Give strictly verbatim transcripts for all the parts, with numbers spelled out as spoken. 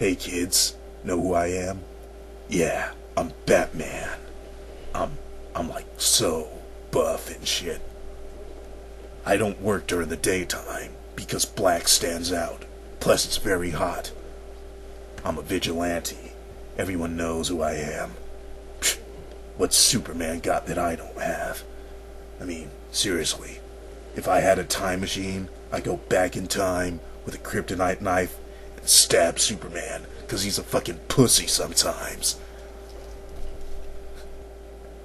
Hey kids, know who I am? Yeah, I'm Batman. I'm, I'm like so buff and shit. I don't work during the daytime because black stands out. Plus it's very hot. I'm a vigilante. Everyone knows who I am. Psh, what's Superman got that I don't have? I mean, seriously. If I had a time machine, I'd go back in time with a kryptonite knife and stab Superman, because he's a fucking pussy sometimes.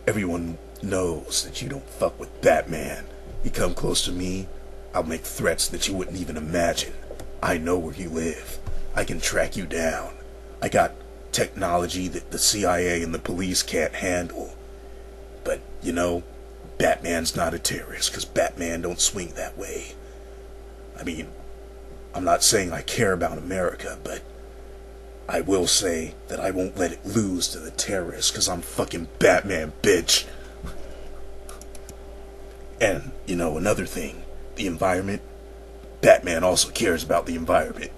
Everyone knows that you don't fuck with Batman. You come close to me, I'll make threats that you wouldn't even imagine. I know where you live. I can track you down. I got technology that the C I A and the police can't handle. But, you know, Batman's not a terrorist, because Batman don't swing that way. I mean, I'm not saying I care about America, but I will say that I won't let it lose to the terrorists, because I'm fucking Batman, bitch. And, you know, another thing, the environment. Batman also cares about the environment.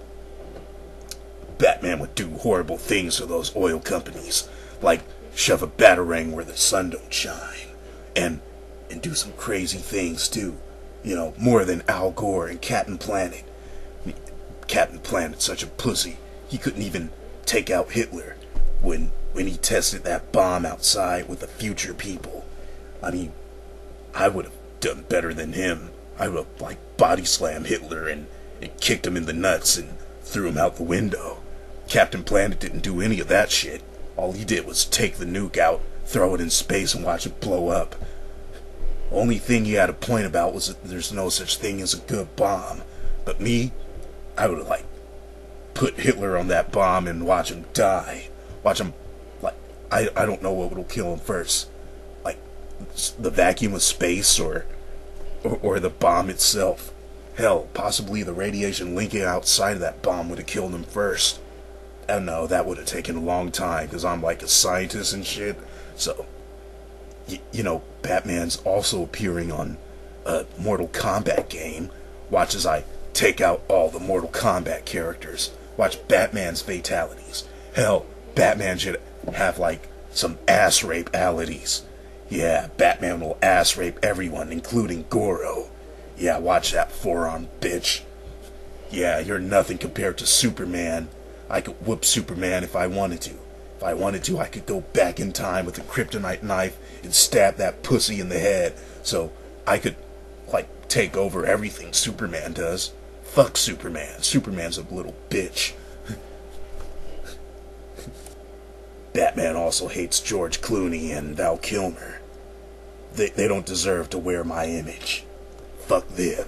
Batman would do horrible things to those oil companies, like shove a batarang where the sun don't shine, and and do some crazy things too. You know, more than Al Gore and Captain Planet. I mean, Captain Planet's such a pussy. He couldn't even take out Hitler when when he tested that bomb outside with the future people. I mean, I would have done better than him. I would have like body slammed Hitler and, and kicked him in the nuts and threw him out the window. Captain Planet didn't do any of that shit. All he did was take the nuke out, throw it in space, and watch it blow up. Only thing he had a point about was that there's no such thing as a good bomb. But me, I would have, like, put Hitler on that bomb and watch him die. Watch him, like, I, I don't know what will kill him first. Like, the vacuum of space or, or, or the bomb itself. Hell, possibly the radiation leaking outside of that bomb would have killed him first. And no, that would have taken a long time, because I'm like a scientist and shit. So, y you know, Batman's also appearing on a Mortal Kombat game. Watch as I take out all the Mortal Kombat characters. Watch Batman's fatalities. Hell, Batman should have, like, some ass-rape-alities. Yeah, Batman will ass-rape everyone, including Goro. Yeah, watch that forearm, bitch. Yeah, you're nothing compared to Superman. I could whoop Superman if I wanted to. If I wanted to, I could go back in time with a kryptonite knife and stab that pussy in the head. So I could, like, take over everything Superman does. Fuck Superman. Superman's a little bitch. Batman also hates George Clooney and Val Kilmer. They, they don't deserve to wear my image. Fuck them.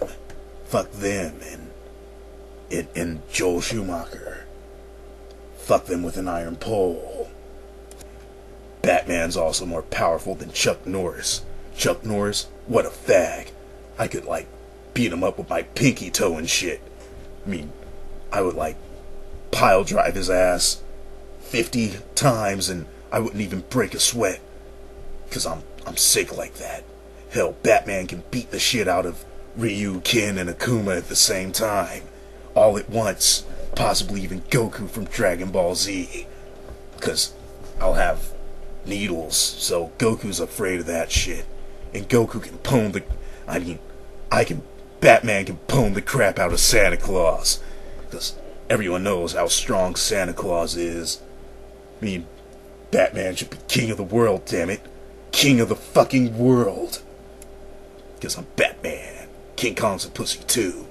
Fuck them and, and, and Joel Schumacher. Fuck them with an iron pole. Batman's also more powerful than Chuck Norris. Chuck Norris, what a fag. I could, like, beat him up with my pinky toe and shit. I mean, I would, like, pile drive his ass fifty times and I wouldn't even break a sweat. Because I'm, I'm sick like that. Hell, Batman can beat the shit out of Ryu, Ken, and Akuma at the same time. All at once. Possibly even Goku from Dragon Ball Z. Because I'll have needles, so Goku's afraid of that shit. And Goku can pwn the... I mean, I can... Batman can pwn the crap out of Santa Claus. Because everyone knows how strong Santa Claus is. I mean, Batman should be king of the world, dammit. King of the fucking world. Because I'm Batman. King Kong's a pussy too.